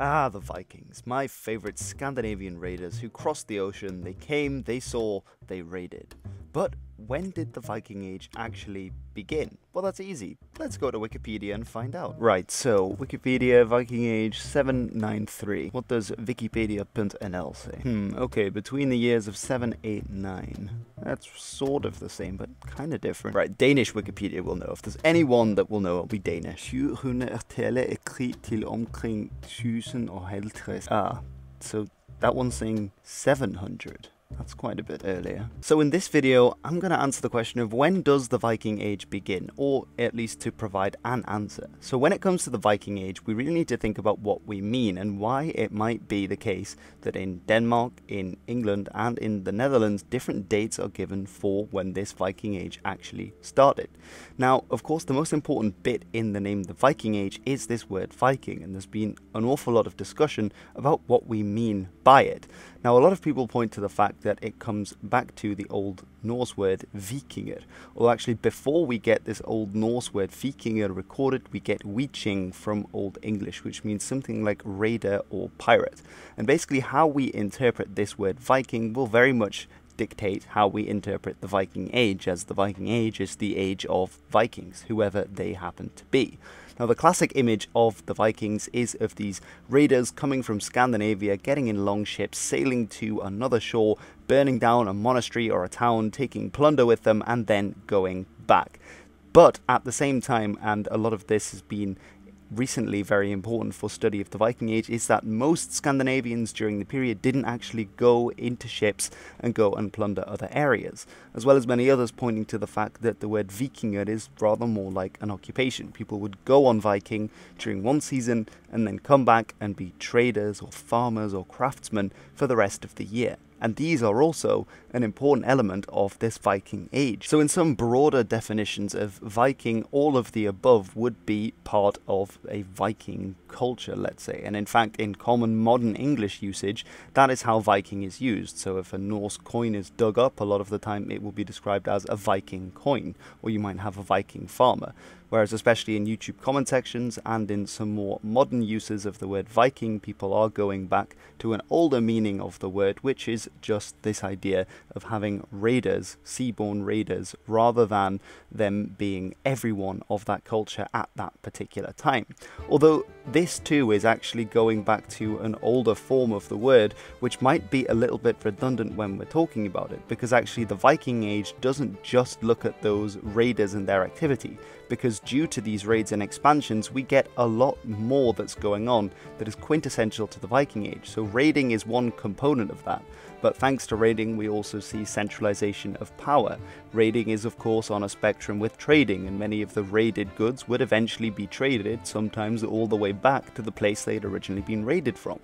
Ah, the Vikings, my favorite Scandinavian raiders who crossed the ocean, they came, they saw, they raided. But when did the Viking Age actually begin? Well, that's easy. Let's go to Wikipedia and find out. Right, so Wikipedia, Viking Age 793. What does wikipedia.nl say? Okay, between the years of 789. That's sort of the same, but kind of different. Right, Danish Wikipedia will know. If there's anyone that will know, it'll be Danish. Ah, so that one's saying 700. That's quite a bit earlier. So in this video, I'm going to answer the question of when does the Viking Age begin, or at least to provide an answer. So when it comes to the Viking Age, we really need to think about what we mean and why it might be the case that in Denmark, in England, and in the Netherlands, different dates are given for when this Viking Age actually started. Now, of course, the most important bit in the name the Viking Age is this word Viking, and there's been an awful lot of discussion about what we mean by it. Now, a lot of people point to the fact that it comes back to the Old Norse word vikingur, or actually before we get this Old Norse word vikingur recorded, we get viking from Old English, which means something like raider or pirate. And basically how we interpret this word Viking will very much dictate how we interpret the Viking Age, as the Viking Age is the age of Vikings, whoever they happen to be. Now, the classic image of the Vikings is of these raiders coming from Scandinavia, getting in long ships, sailing to another shore, burning down a monastery or a town, taking plunder with them, and then going back. But at the same time, and a lot of this has been recently very important for study of the Viking Age, is that most Scandinavians during the period didn't actually go into ships and go and plunder other areas, as well as many others pointing to the fact that the word vikingur is rather more like an occupation. People would go on Viking during one season and then come back and be traders or farmers or craftsmen for the rest of the year. And these are also an important element of this Viking Age. So in some broader definitions of Viking, all of the above would be part of a Viking culture, let's say. And in fact, in common modern English usage, that is how Viking is used. So if a Norse coin is dug up, a lot of the time it will be described as a Viking coin, or you might have a Viking farmer. Whereas especially in YouTube comment sections and in some more modern uses of the word Viking, people are going back to an older meaning of the word, which is just this idea of having raiders, seaborne raiders, rather than them being everyone of that culture at that particular time. Although this too is actually going back to an older form of the word, which might be a little bit redundant when we're talking about it, because actually the Viking Age doesn't just look at those raiders and their activity, because due to these raids and expansions, we get a lot more that's going on that is quintessential to the Viking Age. So raiding is one component of that. But thanks to raiding, we also see centralization of power. Raiding is, of course, on a spectrum with trading, and many of the raided goods would eventually be traded, sometimes all the way back to the place they'd originally been raided from.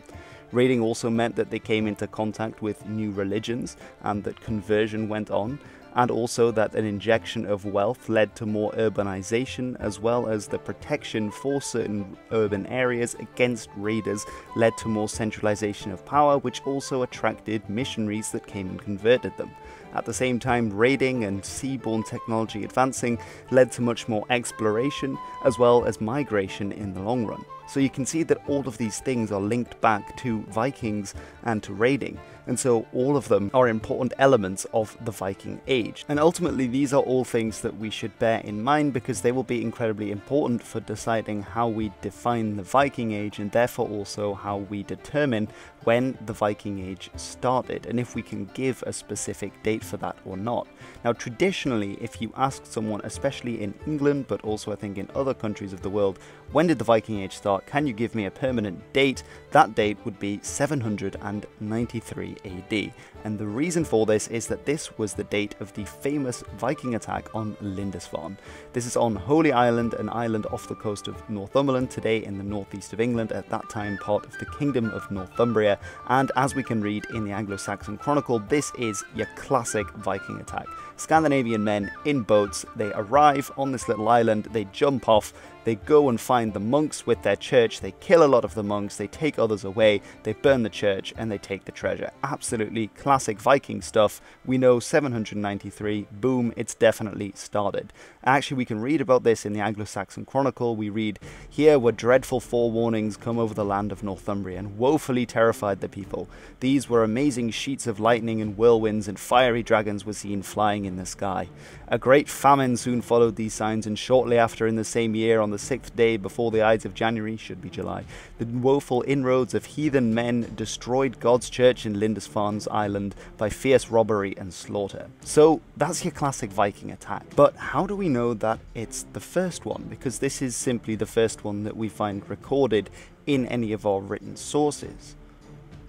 Raiding also meant that they came into contact with new religions, and that conversion went on, and also that an injection of wealth led to more urbanization, as well as the protection for certain urban areas against raiders led to more centralization of power, which also attracted missionaries that came and converted them. At the same time, raiding and seaborne technology advancing led to much more exploration, as well as migration in the long run. So you can see that all of these things are linked back to Vikings and to raiding, and so all of them are important elements of the Viking Age. And ultimately, these are all things that we should bear in mind, because they will be incredibly important for deciding how we define the Viking Age, and therefore also how we determine when the Viking Age started, and if we can give a specific date for that or not. Now, traditionally, if you ask someone, especially in England, but also I think in other countries of the world, when did the Viking Age start? Can you give me a permanent date? That date would be 793 AD. And the reason for this is that this was the date of the famous Viking attack on Lindisfarne. This is on Holy Island, an island off the coast of Northumberland, today in the northeast of England, at that time part of the Kingdom of Northumbria. And as we can read in the Anglo-Saxon Chronicle, this is your classic Viking attack. Scandinavian men in boats. They arrive on this little island, they jump off, they go and find the monks with their church, they kill a lot of the monks, they take others away, they burn the church, and they take the treasure. Absolutely classic Viking stuff. We know 793, boom, it's definitely started. Actually, we can read about this in the Anglo-Saxon Chronicle. We read, here were dreadful forewarnings come over the land of Northumbria, and woefully terrified the people. These were amazing sheets of lightning and whirlwinds, and fiery dragons were seen flying in the sky. A great famine soon followed these signs, and shortly after, in the same year, on the 6th day before the Ides of January, should be July, the woeful inroads of heathen men destroyed God's church in Lindisfarne's island by fierce robbery and slaughter. So that's your classic Viking attack. But how do we know that it's the first one? Because this is simply the first one that we find recorded in any of our written sources.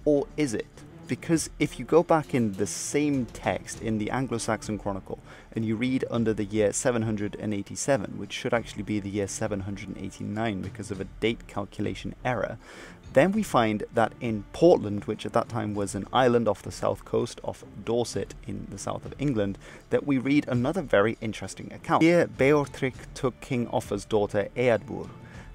Or is it? Because if you go back in the same text in the Anglo-Saxon Chronicle and you read under the year 787, which should actually be the year 789 because of a date calculation error, then we find that in Portland, which at that time was an island off the south coast, off Dorset in the south of England, that we read another very interesting account. Here Beorhtric took King Offa's daughter Eadbur,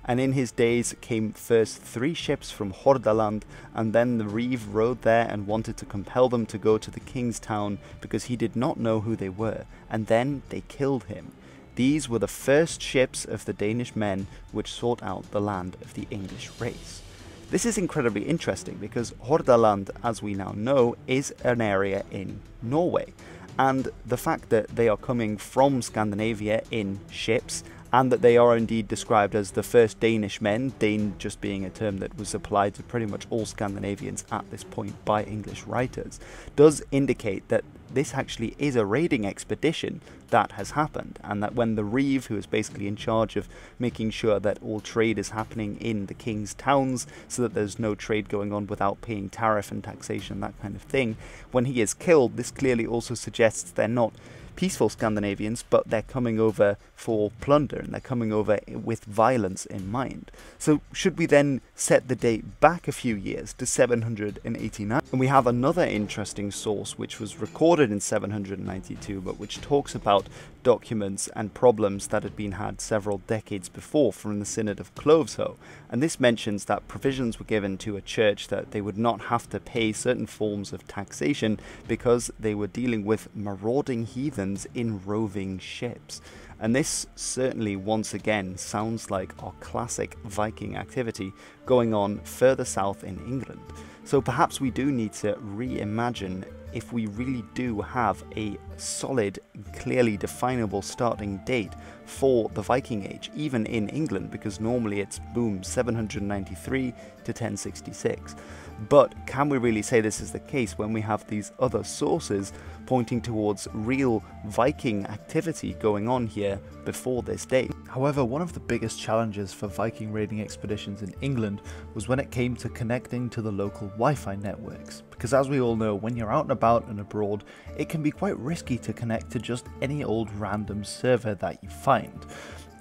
and in his days came first 3 ships from Hordaland, and then the reeve rode there and wanted to compel them to go to the king's town because he did not know who they were, and then they killed him. These were the first ships of the Danish men which sought out the land of the English race. This is incredibly interesting because Hordaland, as we now know, is an area in Norway, and the fact that they are coming from Scandinavia in ships, and that they are indeed described as the first Danish men, Dane just being a term that was applied to pretty much all Scandinavians at this point by English writers, does indicate that this actually is a raiding expedition that has happened, and that when the reeve, who is basically in charge of making sure that all trade is happening in the king's towns so that there's no trade going on without paying tariff and taxation, that kind of thing, when he is killed, this clearly also suggests they're not peaceful Scandinavians, but they're coming over for plunder, and they're coming over with violence in mind. So should we then set the date back a few years to 789? And we have another interesting source which was recorded in 792, but which talks about documents and problems that had been had several decades before from the Synod of Cloveshoe, and this mentions that provisions were given to a church that they would not have to pay certain forms of taxation because they were dealing with marauding heathen in roving ships. And this certainly once again sounds like our classic Viking activity going on further south in England. So perhaps we do need to reimagine if we really do have a solid, clearly definable starting date for the Viking Age, even in England, because normally it's boom, 793 to 1066. But can we really say this is the case when we have these other sources pointing towards real Viking activity going on here before this date? However, one of the biggest challenges for Viking raiding expeditions in England was when it came to connecting to the local Wi-Fi networks, because as we all know, when you're out and about and abroad, it can be quite risky to connect to just any old random server that you find.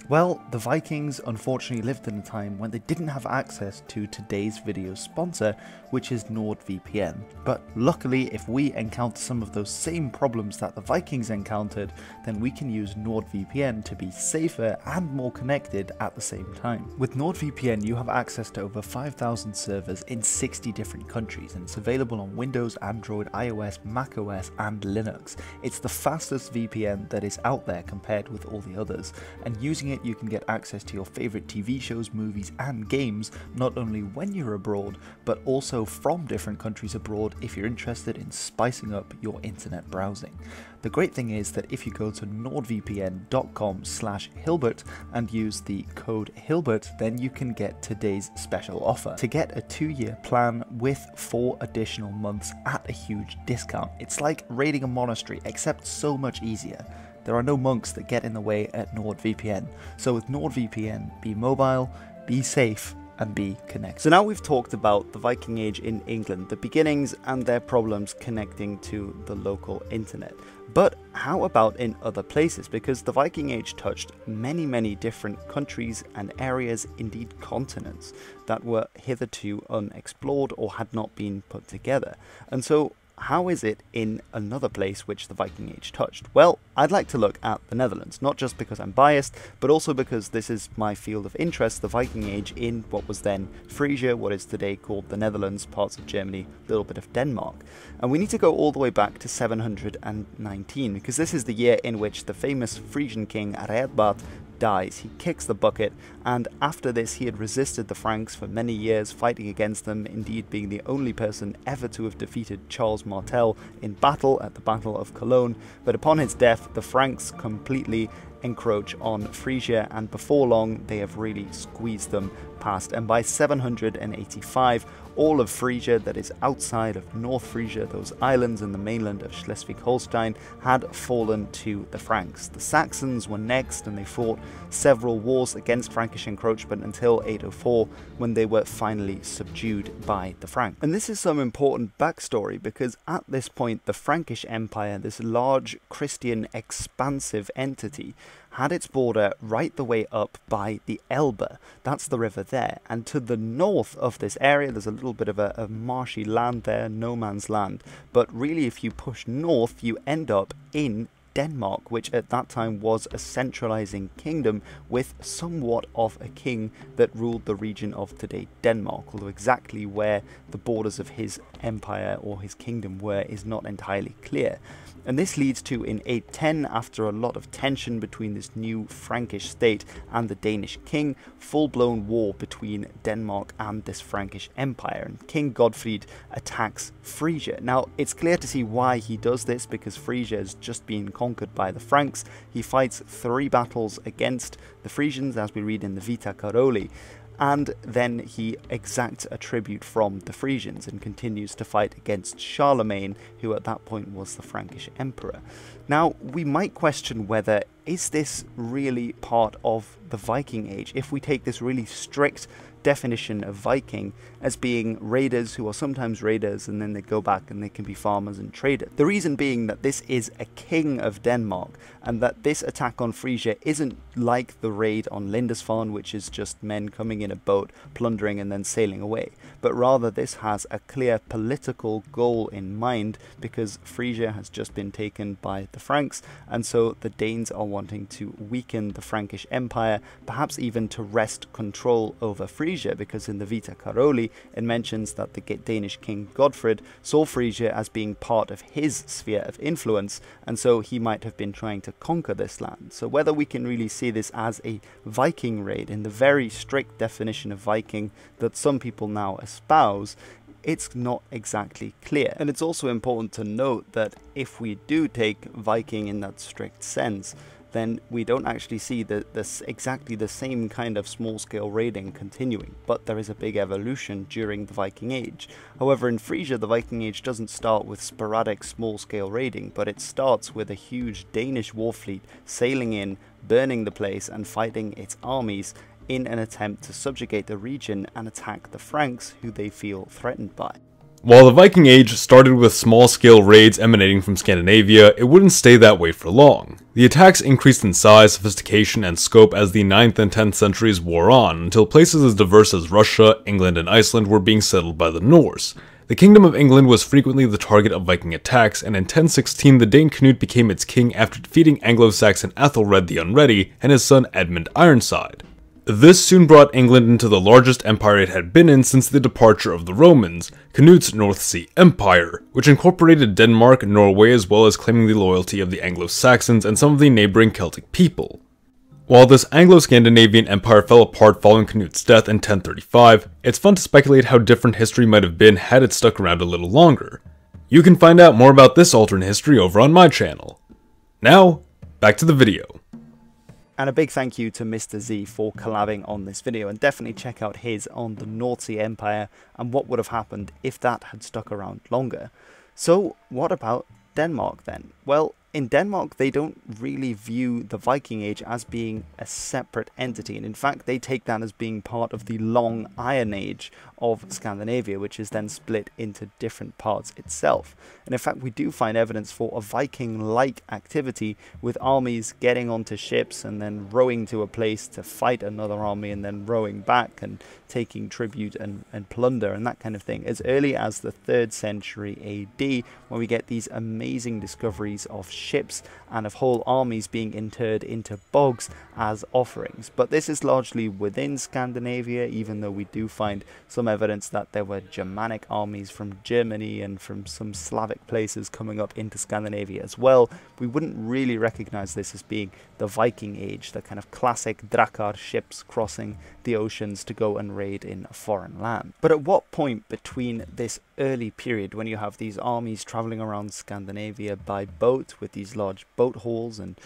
Well, the Vikings unfortunately lived in a time when they didn't have access to today's video sponsor, which is NordVPN. But luckily, if we encounter some of those same problems that the Vikings encountered, then we can use NordVPN to be safer and more connected at the same time. With NordVPN, you have access to over 5,000 servers in 60 different countries, and it's available on Windows, Android, iOS, macOS, and Linux. It's the fastest VPN that is out there compared with all the others, and using it you can get access to your favorite TV shows, movies, and games, not only when you're abroad, but also from different countries abroad if you're interested in spicing up your internet browsing. The great thing is that if you go to nordvpn.com/Hilbert and use the code Hilbert, then you can get today's special offer. To get a 2-year plan with 4 additional months at a huge discount. It's like raiding a monastery, except so much easier. There are no monks that get in the way at NordVPN. So with NordVPN, be mobile, be safe, and be connected. So now we've talked about the Viking Age in England, the beginnings and their problems connecting to the local internet. But how about in other places? Because the Viking Age touched many, many different countries and areas, indeed continents, that were hitherto unexplored or had not been put together. And so how is it in another place which the Viking Age touched? Well, I'd like to look at the Netherlands, not just because I'm biased, but also because this is my field of interest, the Viking Age in what was then Frisia, what is today called the Netherlands, parts of Germany, a little bit of Denmark. And we need to go all the way back to 719, because this is the year in which the famous Frisian king Redbart dies. He kicks the bucket, and after this he had resisted the Franks for many years, fighting against them, indeed being the only person ever to have defeated Charles Martel in battle at the Battle of Cologne. But upon his death, the Franks completely encroach on Frisia, and before long they have really squeezed them past, and by 785 all of Frisia that is outside of North Frisia, those islands in the mainland of Schleswig-Holstein, had fallen to the Franks. The Saxons were next, and they fought several wars against Frankish encroachment until 804, when they were finally subdued by the Franks. And this is some important backstory, because at this point the Frankish Empire, this large Christian expansive entity, had its border right the way up by the Elbe. That's the river there. And to the north of this area, there's a little bit of a marshy land there, no man's land. But really, if you push north, you end up in Denmark, which at that time was a centralizing kingdom with somewhat of a king that ruled the region of today Denmark, although exactly where the borders of his empire or his kingdom were is not entirely clear. And this leads to, in 810, after a lot of tension between this new Frankish state and the Danish king, full-blown war between Denmark and this Frankish empire, and King Godfred attacks Frisia. Now, it's clear to see why he does this, because Frisia has just been conquered by the Franks. He fights three battles against the Frisians, as we read in the Vita Caroli, and then he exacts a tribute from the Frisians and continues to fight against Charlemagne, who at that point was the Frankish emperor. Now, we might question whether, is this really part of the Viking Age, if we take this really strict definition of Viking as being raiders who are sometimes raiders and then they go back and they can be farmers and traders. The reason being that this is a king of Denmark, and that this attack on Frisia isn't like the raid on Lindisfarne, which is just men coming in a boat, plundering and then sailing away, but rather this has a clear political goal in mind, because Frisia has just been taken by the Franks, and so the Danes are wanting to weaken the Frankish Empire, perhaps even to wrest control over Frisia, because in the Vita Caroli it mentions that the Danish king Godfred saw Frisia as being part of his sphere of influence, and so he might have been trying to conquer this land. So whether we can really see this as a Viking raid, in the very strict definition of Viking that some people now espouse, it's not exactly clear. And it's also important to note that if we do take Viking in that strict sense, then we don't actually see exactly the same kind of small-scale raiding continuing, but there is a big evolution during the Viking Age. However, in Frisia, the Viking Age doesn't start with sporadic small-scale raiding, but it starts with a huge Danish war fleet sailing in, burning the place, and fighting its armies in an attempt to subjugate the region and attack the Franks, who they feel threatened by. While the Viking Age started with small-scale raids emanating from Scandinavia, it wouldn't stay that way for long. The attacks increased in size, sophistication, and scope as the 9th and 10th centuries wore on, until places as diverse as Russia, England, and Iceland were being settled by the Norse. The Kingdom of England was frequently the target of Viking attacks, and in 1016 the Dane Canute became its king after defeating Anglo-Saxon Æthelred the Unready and his son Edmund Ironside. This soon brought England into the largest empire it had been in since the departure of the Romans, Canute's North Sea Empire, which incorporated Denmark, Norway, as well as claiming the loyalty of the Anglo-Saxons and some of the neighbouring Celtic people. While this Anglo-Scandinavian empire fell apart following Canute's death in 1035, it's fun to speculate how different history might have been had it stuck around a little longer. You can find out more about this alternate history over on my channel. Now, back to the video. And a big thank you to Mr. Z for collabing on this video, and definitely check out his on the North Sea Empire and what would have happened if that had stuck around longer. So what about Denmark then? Well, in Denmark, they don't really view the Viking Age as being a separate entity. And in fact, they take that as being part of the long Iron Age of Scandinavia, which is then split into different parts itself. And in fact, we do find evidence for a Viking-like activity with armies getting onto ships and then rowing to a place to fight another army and then rowing back and taking tribute and plunder and that kind of thing as early as the 3rd century AD, when we get these amazing discoveries of ships and of whole armies being interred into bogs as offerings. But this is largely within Scandinavia, even though we do find some evidence that there were Germanic armies from Germany and from some Slavic places coming up into Scandinavia as well. We wouldn't really recognize this as being the Viking Age, the kind of classic Drakkar ships crossing the oceans to go and raid in a foreign land. But at what point between this early period, when you have these armies traveling around Scandinavia by boat with these large boat hauls, and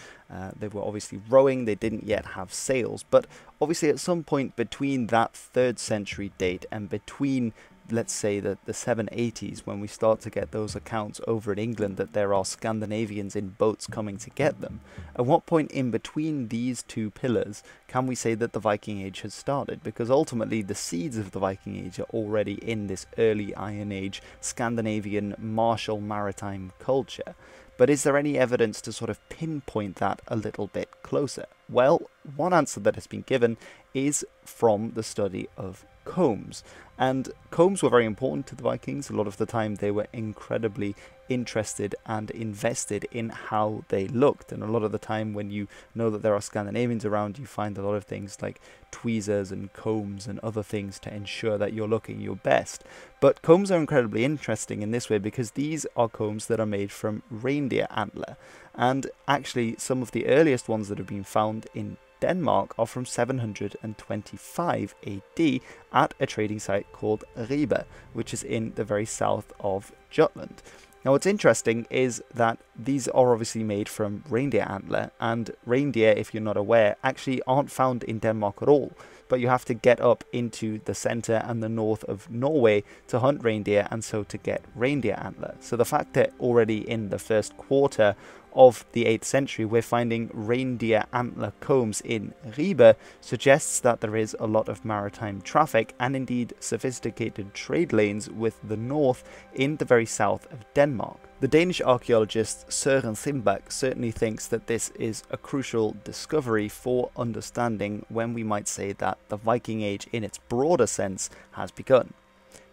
they were obviously rowing, they didn't yet have sails, but obviously at some point between that 3rd century date and between, let's say, the 780s, when we start to get those accounts over in England that there are Scandinavians in boats coming to get them, at what point in between these two pillars can we say that the Viking Age has started? Because ultimately the seeds of the Viking Age are already in this early Iron Age Scandinavian martial maritime culture. But is there any evidence to sort of pinpoint that a little bit closer? Well, one answer that has been given is from the study of combs. And combs were very important to the Vikings. A lot of the time they were incredibly interested and invested in how they looked. And a lot of the time when you know that there are Scandinavians around, you find a lot of things like tweezers and combs and other things to ensure that you're looking your best. But combs are incredibly interesting in this way because these are combs that are made from reindeer antler. And actually some of the earliest ones that have been found in Denmark are from 725 AD at a trading site called Ribe, which is in the very south of Jutland. Now what's interesting is that these are obviously made from reindeer antler, and reindeer, if you're not aware, actually aren't found in Denmark at all. But you have to get up into the center and the north of Norway to hunt reindeer, and so to get reindeer antler. So the fact that already in the first quarter of the 8th century we're finding reindeer antler combs in Ribe suggests that there is a lot of maritime traffic and indeed sophisticated trade lanes with the north in the very south of Denmark. The Danish archaeologist Søren Simbak certainly thinks that this is a crucial discovery for understanding when we might say that the Viking Age in its broader sense has begun.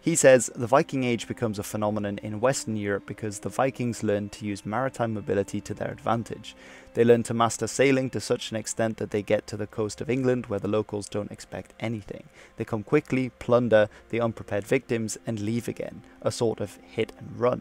He says the Viking Age becomes a phenomenon in Western Europe because the Vikings learned to use maritime mobility to their advantage. They learn to master sailing to such an extent that they get to the coast of England where the locals don't expect anything. They come quickly, plunder the unprepared victims and leave again, a sort of hit and run.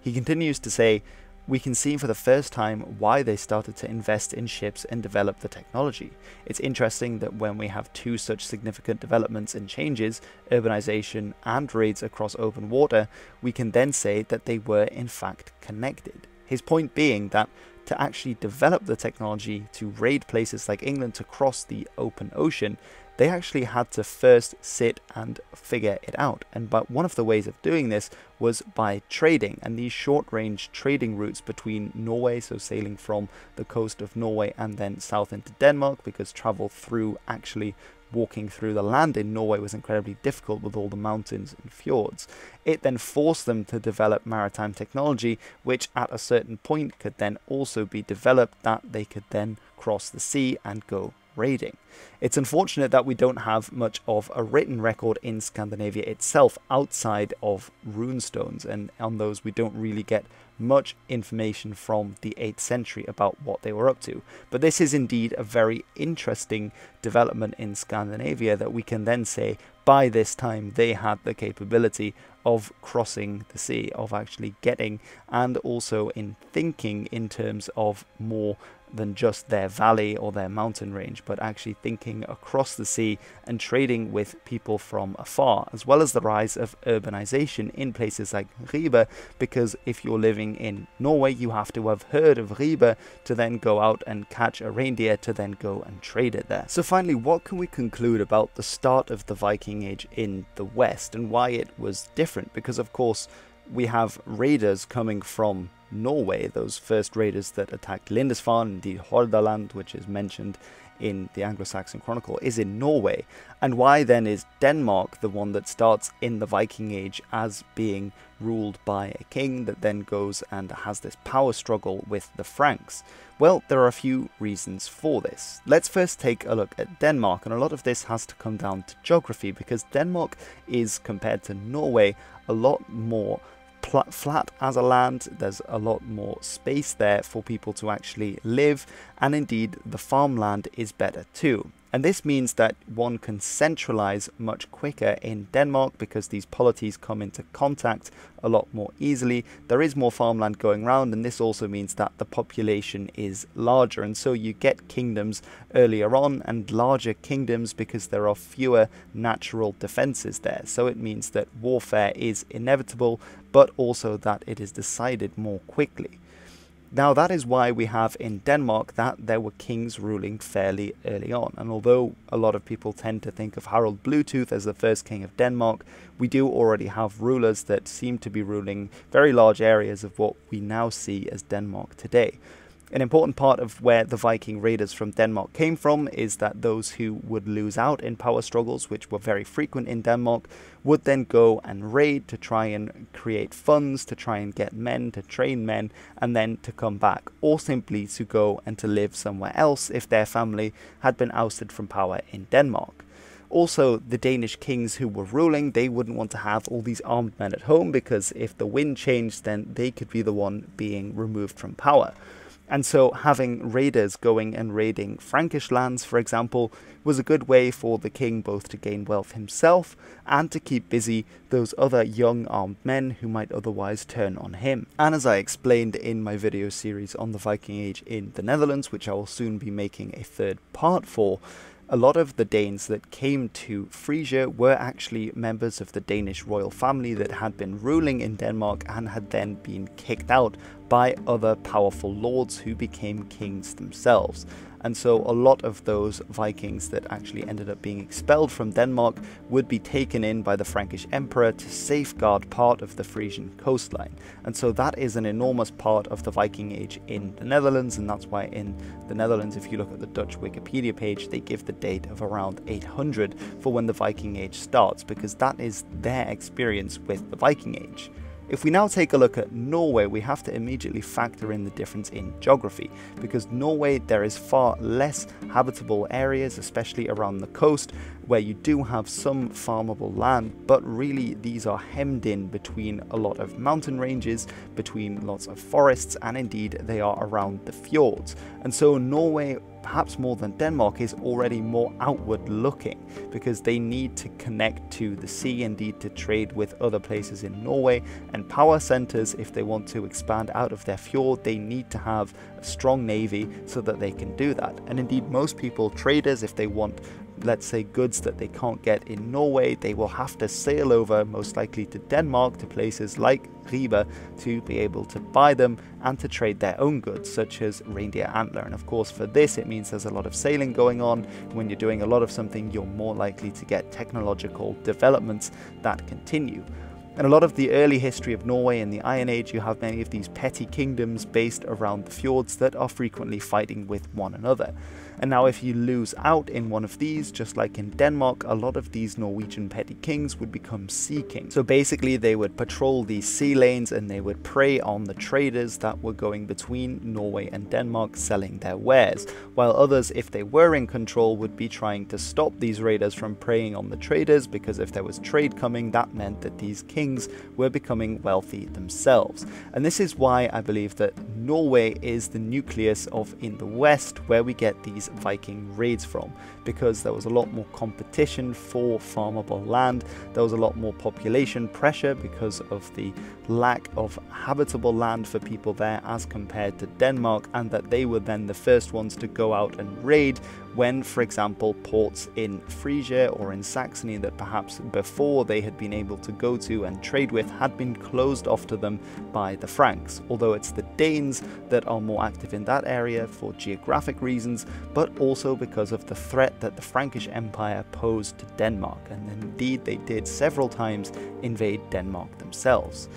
He continues to say, we can see for the first time why they started to invest in ships and develop the technology. It's interesting that when we have two such significant developments and changes, urbanization and raids across open water, we can then say that they were in fact connected. His point being that to actually develop the technology to raid places like England to cross the open ocean, they actually had to first sit and figure it out. And but one of the ways of doing this was by trading, and these short-range trading routes between Norway, so sailing from the coast of Norway and then south into Denmark, because travel through actually walking through the land in Norway was incredibly difficult with all the mountains and fjords. It then forced them to develop maritime technology, which at a certain point could then also be developed that they could then cross the sea and go raiding. It's unfortunate that we don't have much of a written record in Scandinavia itself outside of runestones, and on those we don't really get much information from the 8th century about what they were up to. But this is indeed a very interesting development in Scandinavia that we can then say by this time they had the capability of crossing the sea, of actually getting, and also in thinking in terms of more than just their valley or their mountain range, but actually thinking across the sea and trading with people from afar, as well as the rise of urbanization in places like Ribe, because if you're living in Norway, you have to have heard of Ribe to then go out and catch a reindeer to then go and trade it there. So finally, what can we conclude about the start of the Viking Age in the West and why it was different? Because of course, we have raiders coming from Norway, those first raiders that attacked Lindisfarne, indeed Hordaland, which is mentioned in the Anglo-Saxon Chronicle, is in Norway. And why then is Denmark the one that starts in the Viking Age as being ruled by a king that then goes and has this power struggle with the Franks? Well, there are a few reasons for this. Let's first take a look at Denmark, and a lot of this has to come down to geography, because Denmark is, compared to Norway, a lot more flat as a land. There's a lot more space there for people to actually live, and indeed the farmland is better too. And this means that one can centralize much quicker in Denmark because these polities come into contact a lot more easily. There is more farmland going around, and this also means that the population is larger. And so you get kingdoms earlier on, and larger kingdoms, because there are fewer natural defenses there. So it means that warfare is inevitable, but also that it is decided more quickly. Now, that is why we have in Denmark that there were kings ruling fairly early on. And although a lot of people tend to think of Harald Bluetooth as the first king of Denmark, we do already have rulers that seem to be ruling very large areas of what we now see as Denmark today. An important part of where the Viking raiders from Denmark came from is that those who would lose out in power struggles, which were very frequent in Denmark, would then go and raid to try and create funds, to try and get men, to train men, and then to come back, or simply to go and to live somewhere else if their family had been ousted from power in Denmark. Also, the Danish kings who were ruling, they wouldn't want to have all these armed men at home, because if the wind changed, then they could be the one being removed from power. And so having raiders going and raiding Frankish lands, for example, was a good way for the king both to gain wealth himself and to keep busy those other young armed men who might otherwise turn on him. And as I explained in my video series on the Viking Age in the Netherlands, which I will soon be making a third part for, a lot of the Danes that came to Frisia were actually members of the Danish royal family that had been ruling in Denmark and had then been kicked out by other powerful lords who became kings themselves. And so a lot of those Vikings that actually ended up being expelled from Denmark would be taken in by the Frankish emperor to safeguard part of the Frisian coastline. And so that is an enormous part of the Viking Age in the Netherlands, and that's why in the Netherlands, if you look at the Dutch Wikipedia page, they give the date of around 800 for when the Viking Age starts, because that is their experience with the Viking Age. If we now take a look at Norway, we have to immediately factor in the difference in geography, because Norway, there is far less habitable areas, especially around the coast, where you do have some farmable land, but really these are hemmed in between a lot of mountain ranges, between lots of forests, and indeed they are around the fjords. And so Norway, perhaps more than Denmark, is already more outward looking, because they need to connect to the sea, indeed to trade with other places in Norway, and power centers. If they want to expand out of their fjord, they need to have a strong navy so that they can do that. And indeed most people, traders, if they want, let's say, goods that they can't get in Norway, they will have to sail over, most likely to Denmark, to places like Ribe, to be able to buy them and to trade their own goods, such as reindeer antler. And of course for this it means there's a lot of sailing going on. When you're doing a lot of something, you're more likely to get technological developments that continue. In a lot of the early history of Norway in the Iron Age, you have many of these petty kingdoms based around the fjords that are frequently fighting with one another. And now if you lose out in one of these, just like in Denmark, a lot of these Norwegian petty kings would become sea kings. So basically they would patrol these sea lanes and they would prey on the traders that were going between Norway and Denmark selling their wares, while others, if they were in control, would be trying to stop these raiders from preying on the traders, because if there was trade coming, that meant that these kings were becoming wealthy themselves. And this is why I believe that Norway is the nucleus of, in the West, where we get these Viking raids from, because there was a lot more competition for farmable land. There was a lot more population pressure because of the lack of habitable land for people there as compared to Denmark, and that they were then the first ones to go out and raid when, for example, ports in Frisia or in Saxony that perhaps before they had been able to go to and trade with had been closed off to them by the Franks. Although it's the Danes that are more active in that area for geographic reasons, but also because of the threat that the Frankish Empire posed to Denmark, and indeed they did several times invade Denmark themselves.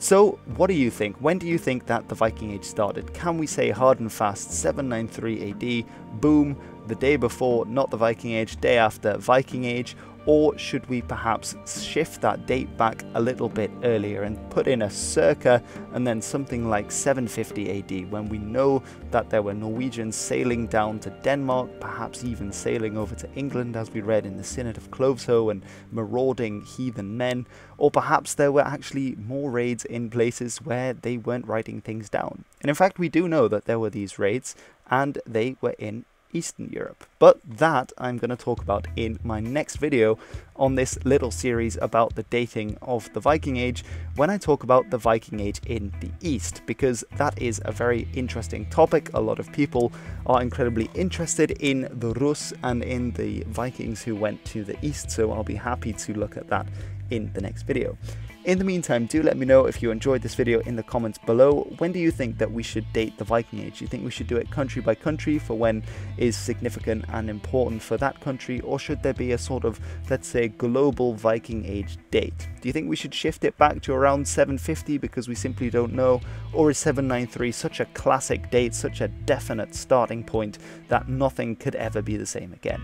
So what do you think? When do you think that the Viking Age started? Can we say hard and fast 793 AD, boom, the day before, not the Viking Age, day after Viking Age? Or should we perhaps shift that date back a little bit earlier and put in a circa and then something like 750 AD, when we know that there were Norwegians sailing down to Denmark, perhaps even sailing over to England as we read in the Synod of Cloveshoe, and marauding heathen men? Or perhaps there were actually more raids in places where they weren't writing things down. And in fact we do know that there were these raids and they were in Eastern Europe. But that I'm going to talk about in my next video on this little series about the dating of the Viking Age, when I talk about the Viking Age in the East, because that is a very interesting topic. A lot of people are incredibly interested in the Rus and in the Vikings who went to the East, so I'll be happy to look at that in the next video. In the meantime, do let me know if you enjoyed this video in the comments below. When do you think that we should date the Viking Age? Do you think we should do it country by country for when is significant and important for that country? Or should there be a sort of, let's say, global Viking Age date? Do you think we should shift it back to around 750 because we simply don't know? Or is 793 such a classic date, such a definite starting point that nothing could ever be the same again?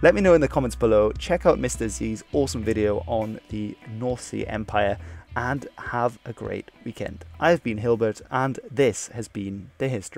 Let me know in the comments below. Check out Mr. Z's awesome video on the North Sea Empire and have a great weekend. I've been Hilbert and this has been The History.